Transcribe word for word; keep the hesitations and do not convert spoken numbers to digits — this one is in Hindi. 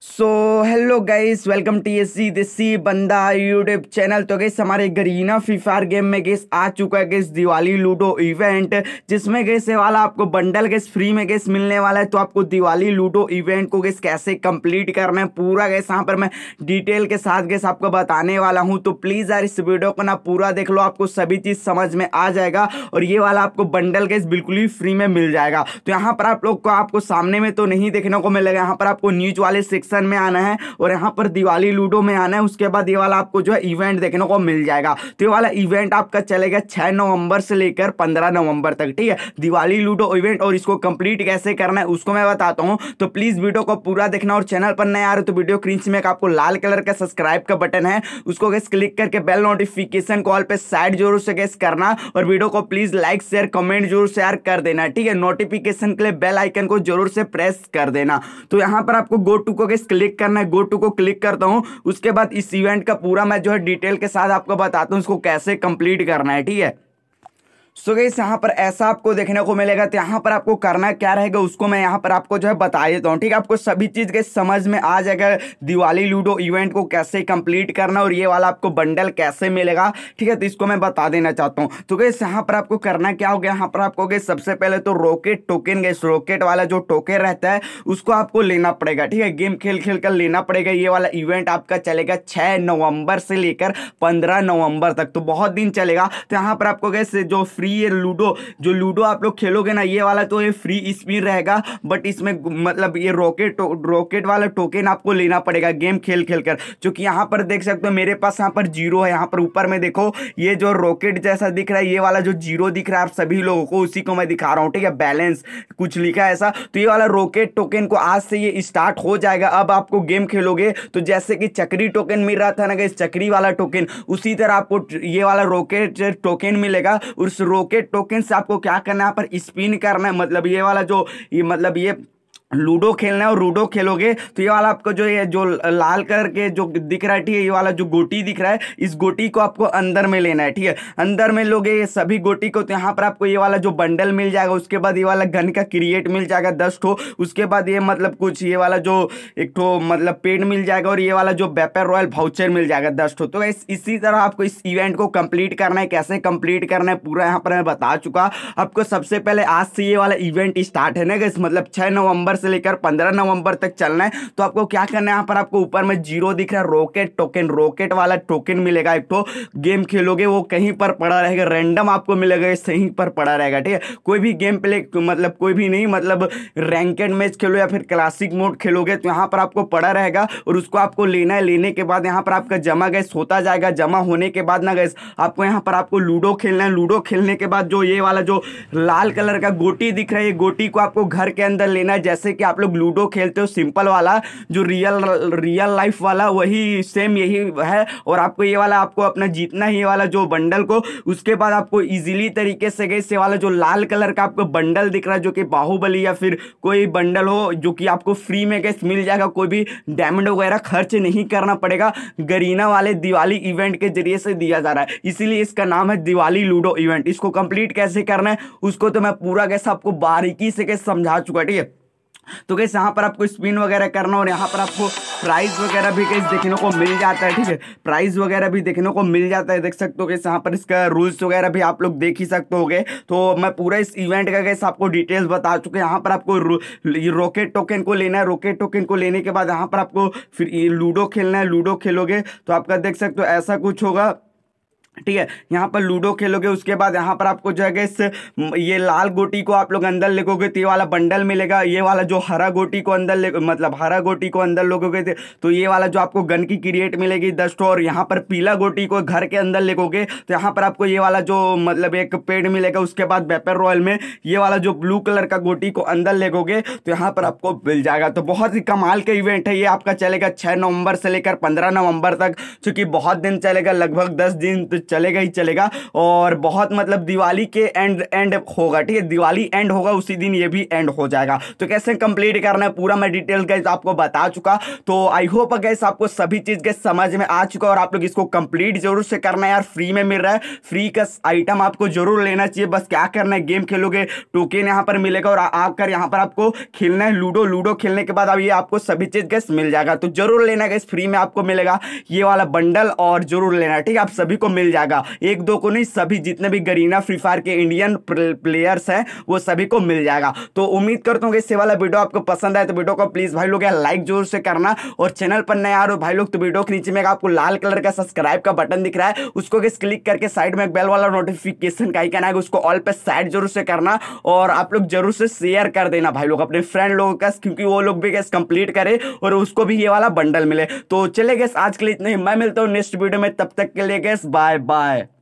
सो hello guys, welcome TSG Desi Banda YouTube channel. तो गाइस हमारे गरीना फ्री फायर गेम में गाइस आ चुका है गाइस दिवाली लूडो इवेंट, जिसमें गाइस ये वाला आपको बंडल गाइस फ्री में गाइस मिलने वाला है। तो आपको दिवाली लूडो इवेंट को गाइस कैसे कंप्लीट करना है पूरा गाइस यहाँ पर मैं डिटेल के साथ गाइस आपको बताने वाला हूँ। तो प्लीज़ यार इस वीडियो को ना पूरा देख लो, आपको सभी चीज़ समझ में आ जाएगा। और ये वाला आपको बंडल गाइस बिल्कुल ही फ्री में मिल जाएगा। तो यहाँ पर आप लोग को आपको सामने में तो नहीं देखने को मिलेगा, यहाँ पर आपको न्यूज वाले में आना है और यहाँ पर दिवाली लूडो में आना है। उसके बाद ये वाला आपको जो है इवेंट देखने को मिल जाएगा। तो ये वाला इवेंट आपका चलेगा छह नवंबर से लेकर पंद्रह नवंबर तक, ठीक है, दिवाली लूडो इवेंट। और इसको कंप्लीट कैसे करना है उसको मैं बताता हूँ, तो प्लीज वीडियो को पूरा देखना। और चैनल पर नए आ रहे तो वीडियो क्रीच में आपको लाल कलर का सब्सक्राइब का बटन है, उसको गैस क्लिक करके बेल नोटिफिकेशन कॉल पर साइड जरूर से गैस करना। और वीडियो को प्लीज लाइक शेयर कमेंट जरूर शेयर कर देना, ठीक है। नोटिफिकेशन के लिए बेल आइकन को जरूर से प्रेस कर देना। तो यहाँ पर आपको गो टू को क्लिक करना है, गो टू को क्लिक करता हूं। उसके बाद इस इवेंट का पूरा मैं जो है डिटेल के साथ आपको बताता हूं इसको कैसे कंप्लीट करना है, ठीक है। सो गाइस यहाँ पर ऐसा आपको देखने को मिलेगा। तो यहाँ पर आपको करना क्या रहेगा उसको मैं यहाँ पर आपको जो है बता देता हूँ, ठीक है। आपको सभी चीज़ के समझ में आ जाएगा दिवाली लूडो इवेंट को कैसे कंप्लीट करना और ये वाला आपको बंडल कैसे मिलेगा, ठीक है। तो इसको मैं बता देना चाहता हूँ। तो गाइस यहाँ पर आपको करना क्या होगा, यहाँ पर आपको गाइस सबसे पहले तो रॉकेट टोकन, गाइस रॉकेट वाला जो टोकन रहता है उसको आपको लेना पड़ेगा, ठीक है। गेम खेल खेल कर लेना पड़ेगा। ये वाला इवेंट आपका चलेगा छः नवम्बर से लेकर पंद्रह नवम्बर तक, तो बहुत दिन चलेगा। तो यहाँ पर आपको गाइस जो ये लूडो जो लूडो आप लोग खेलोगे ना ये वाला, तो ये फ्री स्पिन रहेगा, बट इसमें मतलब ये रॉकेट रॉकेट वाला टोकन आपको लेना पड़ेगा गेम खेल खेल कर। क्योंकि यहाँ पर देख सकते हो मेरे पास यहाँ पर जीरो है, यहाँ पर ऊपर में देखो ये जो रॉकेट जैसा दिख रहा है ये वाला जो जीरो दिख रहा है आप सभी लोगों को उसी को मैं दिखा रहा हूँ, ठीक है। बैलेंस कुछ लिखा है ऐसा। तो ये वाला रॉकेट टोकन को आज से ये स्टार्ट हो जाएगा। अब आपको गेम खेलोगे तो जैसे कि चक्री टोकन मिल रहा था ना इस चक्री वाला टोकन, उसी तरह आपको ये वाला रॉकेट टोकन मिलेगा। उस रॉकेट टोकन से आपको क्या करना है, पर स्पिन करना है, मतलब ये वाला जो ये मतलब ये लूडो खेलना है। और लूडो खेलोगे तो ये वाला आपको जो ये जो लाल कलर के जो दिख रहा है, ठीक है, ये वाला जो गोटी दिख रहा है इस गोटी को आपको अंदर में लेना है, ठीक है। अंदर में लोगे ये सभी गोटी को तो यहाँ पर आपको ये वाला जो बंडल मिल जाएगा। उसके बाद ये वाला गन का क्रिएट मिल जाएगा दस ठो। उसके बाद ये मतलब कुछ ये वाला जो एक ठो मतलब पेड़ मिल जाएगा और ये वाला जो वेपन रॉयल वाउचर मिल जाएगा दस ठो। तो इस, इसी तरह आपको इस इवेंट को कम्प्लीट करना है। कैसे कम्प्लीट करना है पूरा यहाँ पर मैं बता चुका आपको। सबसे पहले आज से ये वाला इवेंट स्टार्ट है ना गाइस, मतलब छः नवंबर से लेकर पंद्रह नवंबर तक चलना है। तो आपको क्या करना है, यहाँ पर आपको ऊपर में जीरो दिख रहा है रॉकेट टोकन, रॉकेट वाला टोकन मिलेगा एक तो। गेम खेलोगे वो कहीं पर पड़ा रहेगा, रैंडम आपको मिलेगा सही पर पड़ा रहेगा, ठीक है। कोई भी गेम प्ले मतलब कोई भी नहीं, मतलब रैंकेड मैच खेलो या फिर क्लासिक मोड खेलोगे तो यहाँ पर आपको पड़ा रहेगा और उसको आपको लेना है। लेने के बाद यहाँ पर आपका जमा गैस होता जाएगा। जमा होने के बाद ना गैस आपको यहाँ पर आपको लूडो खेलना है। लूडो खेलने के बाद जो ये वाला जो लाल कलर का गोटी दिख रहा है गोटी को आपको घर के अंदर लेना है। जैसे कि आप लोग लूडो खेलते हो सिंपल वाला जो रियल रियल लाइफ वाला, वही सेम यही है। और आपको ये वाला आपको अपना जीतना है ये वाला जो बंडल को। उसके बाद आपको इजीली तरीके से गए से वाला जो लाल कलर का आपको बंडल दिख रहा है जो कि बाहुबली या फिर कोई बंडल हो जो कि आपको फ्री में गैस मिल जाएगा। कोई भी डायमंड वगैरह खर्च नहीं करना पड़ेगा, गरीना वाले दिवाली इवेंट के जरिए से दिया जा रहा है, इसीलिए इसका नाम है दिवाली लूडो इवेंट। इसको कंप्लीट कैसे करना है उसको तो मैं पूरा गैस आपको बारीकी से गैस समझा चुका, ठीक है। तो गैस यहाँ पर आपको स्पिन वगैरह करना और यहाँ पर आपको प्राइस वगैरह भी गैस देखने को मिल जाता है, ठीक है। प्राइस वगैरह भी देखने को मिल जाता है, देख सकते हो गैस यहाँ पर। इसका रूल्स वगैरह भी आप लोग देख ही सकते होगे। तो मैं पूरा इस इवेंट का गैस आपको डिटेल्स बता चुके हैं। यहाँ पर आपको रॉकेट टोकन को लेना है। रॉकेट टोकन को लेने के बाद यहाँ पर आपको फिर लूडो खेलना है। लूडो खेलोगे तो आपका देख सकते हो ऐसा कुछ होगा, ठीक है। यहाँ पर लूडो खेलोगे उसके बाद यहाँ पर आपको जो है गैस ये लाल गोटी को आप लोग अंदर लेगोगे तो ये वाला बंडल मिलेगा। ये वाला जो हरा गोटी को अंदर ले मतलब हरा गोटी को अंदर लोगोगे तो ये वाला जो आपको गन की क्रिएट मिलेगी दस ठो। और यहाँ पर पीला गोटी को घर के अंदर लेगोगे तो यहाँ पर आपको ये वाला जो मतलब एक पेड़ मिलेगा। उसके बाद वेपन रॉयल में ये वाला जो ब्लू कलर का गोटी को अंदर लेगोगे तो यहाँ पर आपको मिल जाएगा। तो बहुत ही कमाल का इवेंट है ये, आपका चलेगा छः नवम्बर से लेकर पंद्रह नवम्बर तक, चूँकि बहुत दिन चलेगा, लगभग दस दिन चलेगा ही चलेगा और बहुत मतलब दिवाली के एंड एंड होगा, ठीक है, दिवाली एंड होगा उसी दिन ये भी एंड हो जाएगा। तो कैसे कंप्लीट करना है पूरा मैं डिटेल गाइस आपको बता चुका। तो आई होप गाइस आपको सभी चीज गाइस समझ में आ चुका और आप लोग इसको कंप्लीट जरूर से करना है यार, फ्री में मिल रहा है, फ्री का आइटम आपको जरूर लेना चाहिए। बस क्या करना है, गेम खेलोगे टोकन यहाँ पर मिलेगा और आकर यहाँ पर आपको खेलना है लूडो। लूडो खेलने के बाद अब ये आपको सभी चीज गाइस मिल जाएगा, तो जरूर लेना गाइस, फ्री में आपको मिलेगा ये वाला बंडल और जरूर लेना, ठीक है, आप सभी को मिल जाएगा, एक दो को नहीं, सभी जितने भी गरीना फ्री फायर के इंडियन प्लेयर्स हैं वो सभी को मिल जाएगा। तो उम्मीद करता हूँ इससे वाला वीडियो आपको पसंद आए तो वीडियो को प्लीज भाई लोग लाइक जरूर से करना और चैनल पर नया आ रहे हो भाई लोग तो वीडियो के नीचे में आपको लाल कलर का सब्सक्राइब का बटन दिख रहा है, उसको क्लिक करके साइड में बेल वाला नोटिफिकेशन का आइकन आएगा, उसको ऑल पे साइड जरूर से करना और आप लोग जरूर से शेयर कर देना भाई लोग अपने फ्रेंड लोगों का, क्योंकि वो लोग भी गैस कंप्लीट करे और उसको भी ये वाला बंडल मिले। तो चले गैस आज के लिए इतना ही, मैं मिलता हूँ नेक्स्ट वीडियो में, तब तक के लिए गैस बाय बाय।